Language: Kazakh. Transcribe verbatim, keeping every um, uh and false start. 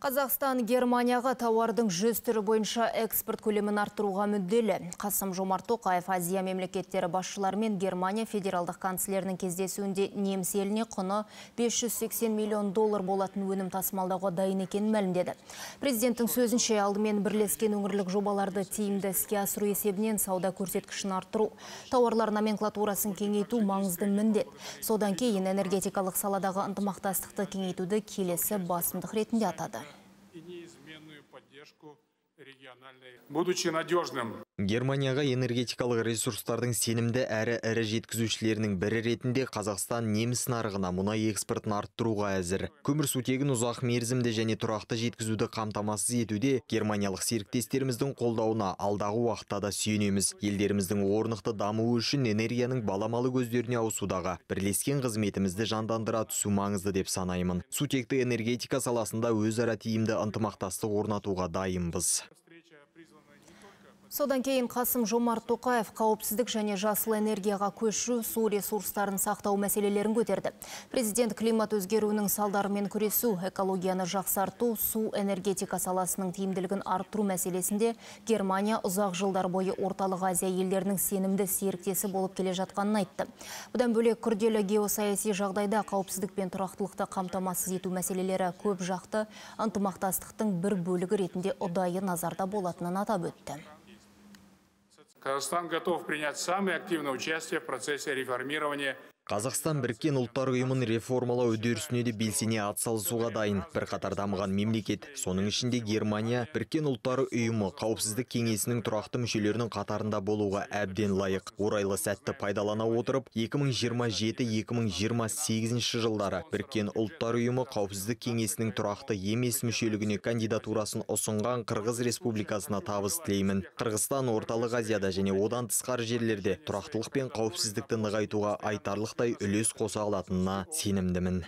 Қазақстан Германияға тауардың жүз түрі бойынша экспорт көлемін арттыруға мүдделі. Қасым-Жомарт Тоқаев Азия мемлекеттері басшыларымен Германия федералдық канцлерінің кездесуінде неміс еліне құны бес жүз сексен миллион доллар болатын өнім тасымалдауға дайын екенін мәлімдеді. Президенттің сөзінше, алдымен бірлескен өңірлік жобаларды тиімді іске асыру есебінен сауда көрсеткішін арттыру, тауарлар номенклатурасын кеңейту маңызды міндет. Содан кейін энергетикалық саладағы ынтымақтастықты кеңейтуді келесі басымдық ретінде атады. И неизменную поддержку региональной. Будучи надежным. Германияға энергетикалық ресурстардың сенімді әрі әрі жеткізушілерінің бірі ретінде Қазақстан неміс нарығына мұнай экспортын арттыруға әзір. Көмірсутегін ұзақ мерзімде және тұрақты жеткізуді қамтамасыз етуде германиялық серіктестеріміздің қолдауына алдағы уақытта да сүйенеміз. Елдеріміздің орнықты дамуы үшін энергияның баламалы көздеріне ауысудағы бірлескен қызметімізді жандандыра түсу маңызды деп санаймын. Сутекті энергетика саласында өзара тиімді ынтымақтастық орнатуға дайынбыз. Содан кейін Қасым-Жомарт Тоқаев қауіпсіздік және жасыл энергияға көшу, су ресурстарын сақтау мәселелерін көтерді. Президент климат өзгеруінің салдарымен күресу, экологияны жақсарту, су энергетика саласының тиімділігін арттыру мәселесінде Германия ұзақ жылдар бойы Орталық Азия елдерінің сенімді серіктесі болып келе жатқанын айтты. Бұдан бөлек күрделі геосаяси жағдайда қауіпсіздік пен тұрақтылықты қамтамасыз ету мәселелері көп жақты ынтымақтастықтың бір бөлігі ретінде ұдайы назарда болатынын атап өтті. Казахстан готов принять самое активное участие в процессе реформирования. Қазақстан біріккен ұлттар ұйымын реформалау үдерісіне де белсене атсалысуға дайын. Бір қатар дамыған мемлекет, соның ішінде Германия, біріккен ұлттар ұйымы қауіпсіздік кеңесінің тұрақты мүшелерінің қатарында болуға әбден лайық. Орайлы сәтті пайдалана отырып, екі мың жиырма жеті екі мың жиырма сегізінші жылдары біріккен ұлттар ұйымы қауіпсіздік кеңесінің тұрақты емес мүшелігіне кандидатурасын ұсынған Қырғыз Республикасына табыс тілеймін. Қырғызстан Орталық Азияда және одан тысқары жерлерде тұрақтылық пен қауіпсіздікті нығайтуға айтарлық үлес қоса алатынына сенімдімін.